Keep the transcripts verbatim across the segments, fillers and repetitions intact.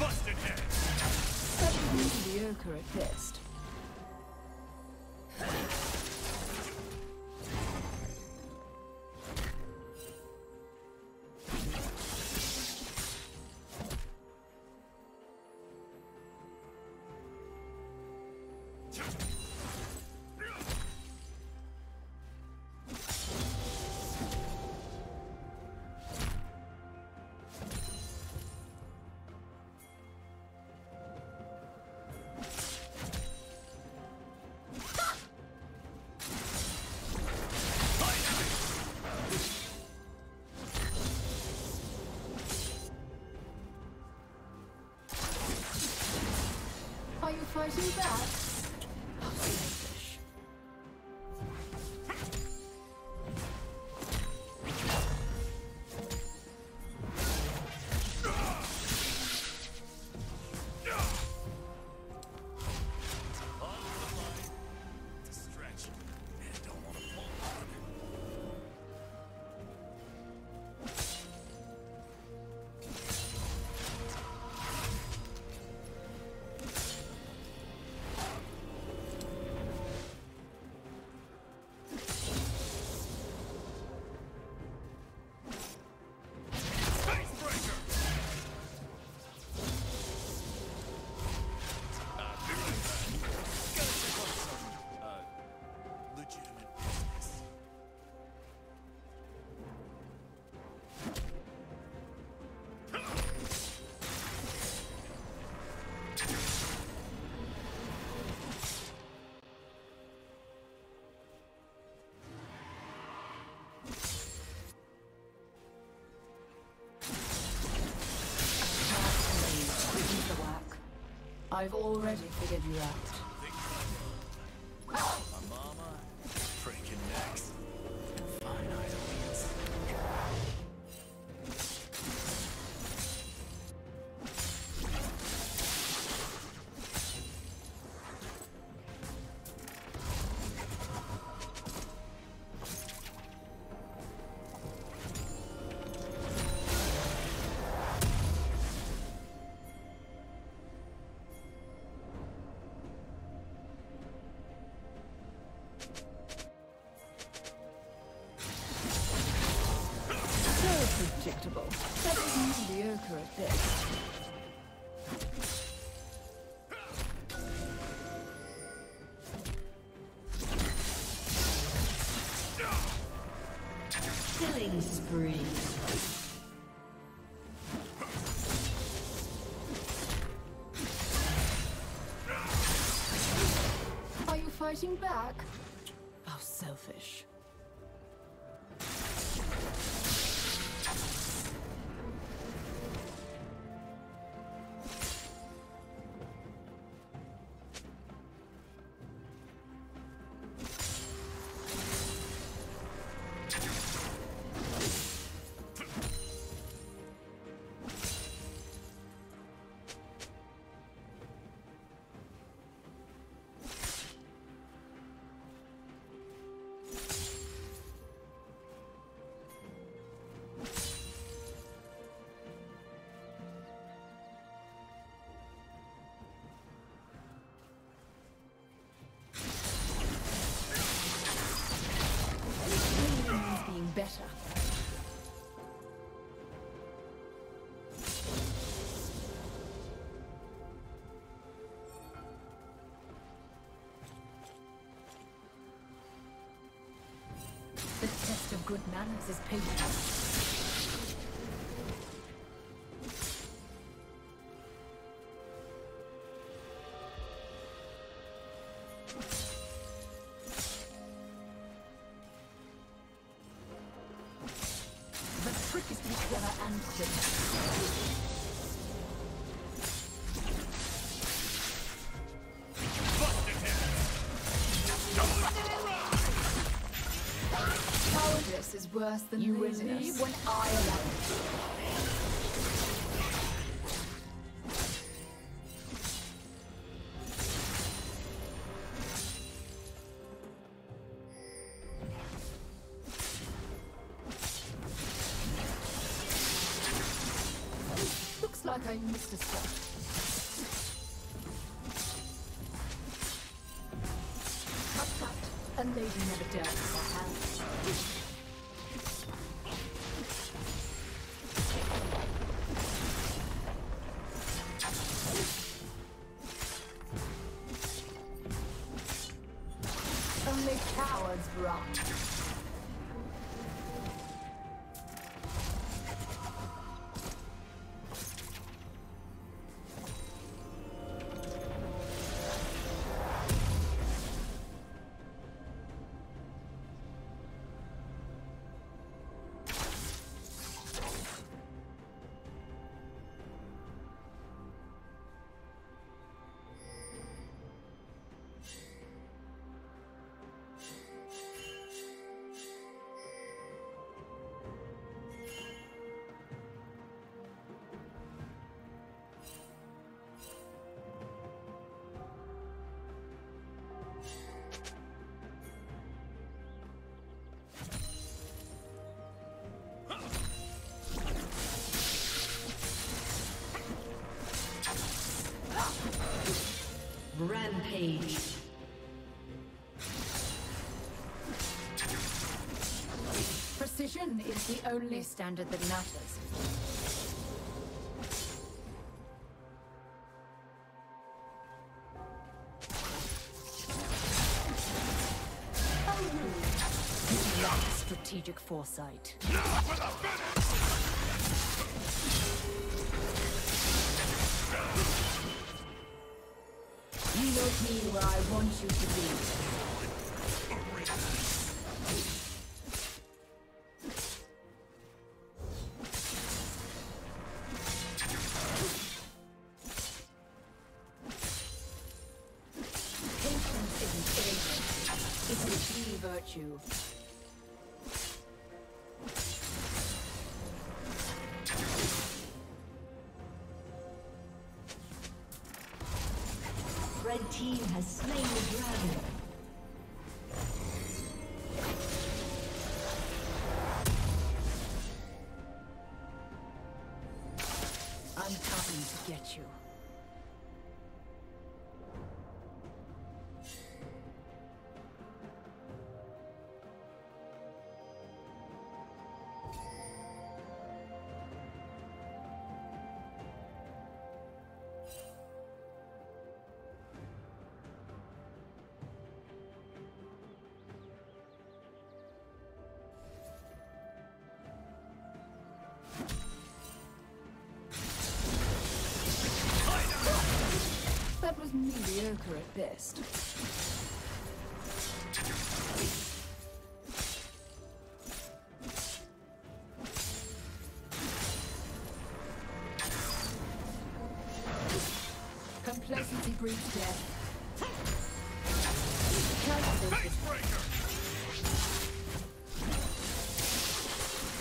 Busted head. Such mediocre at best. Fighting back. I've already figured you out. That is mediocre at best. Killing spree. Are you fighting back? How selfish. Better. The test of good manners is painful. Cowardice is worse than you will leave when I am. I missed a spot. Cut, cut. A lady never dared her hand. Rampage. Precision is the only standard that matters. Strategic foresight. You don't mean where I want you to be. Patience isn't arrogance. It's a key virtue. Red team has slain the dragon. I'm coming to get you. Mediocre at best. Complacency breeds death.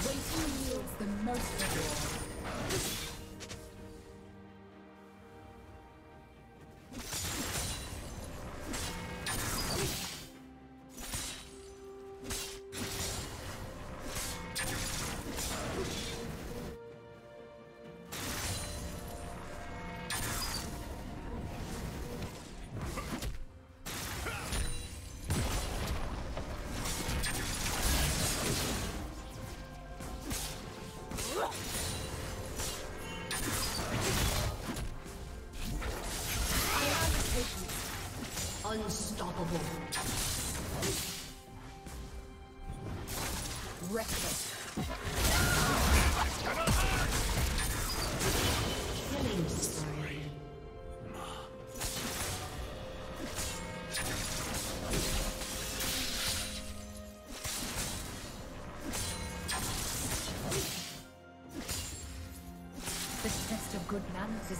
Waiting yields the most reward. Unstoppable. Reckless. Killing spree. Good manners is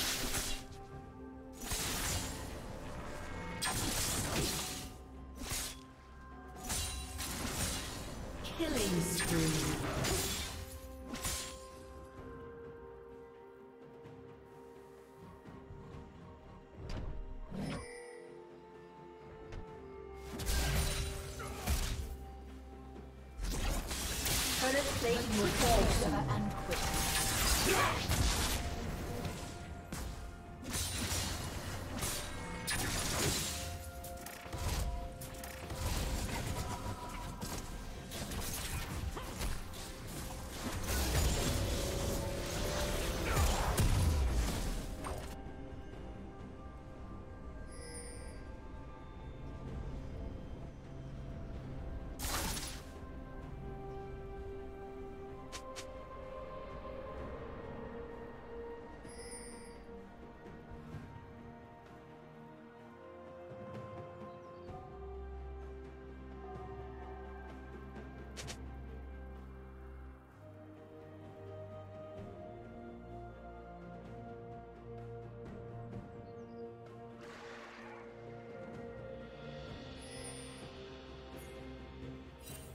Killing spree.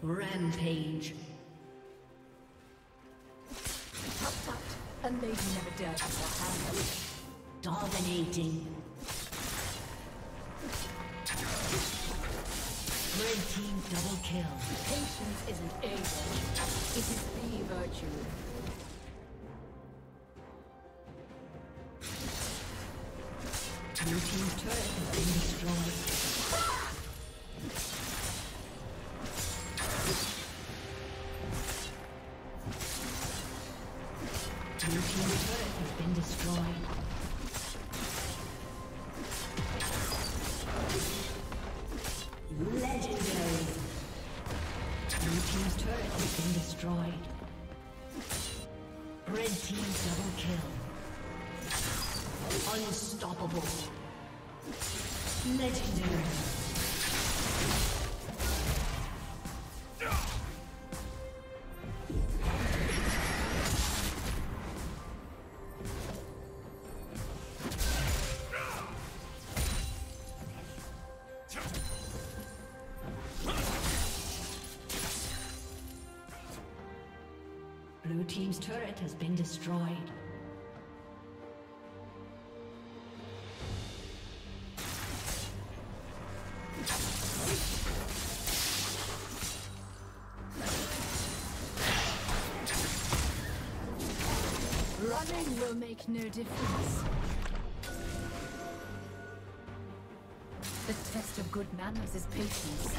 Rampage. Tut tut, a lady never dared to handle. Dominating. Red team double kill. Patience isn't a virtue. It is the virtue. Blue team's turret has been destroyed. Blue team's turret has been destroyed. Running will make no difference. The test of good manners is patience.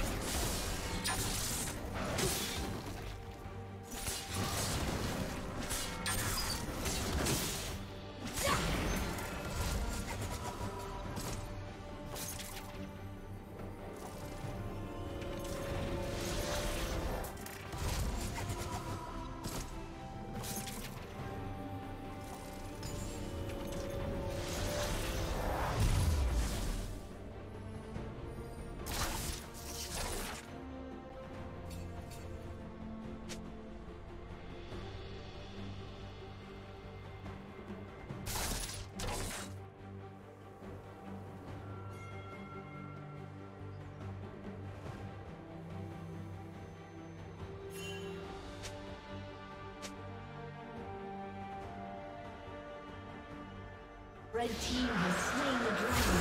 Red team has slain the dragon.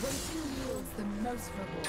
Waiting yields the most reward.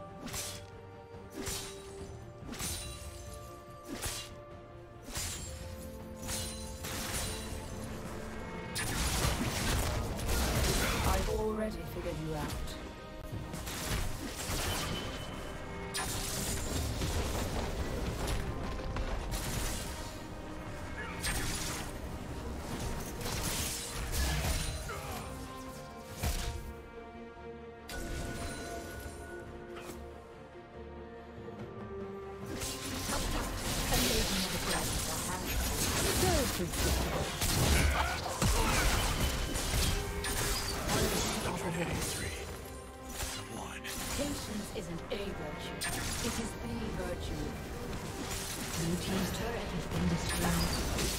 Blue team's turret has been destroyed.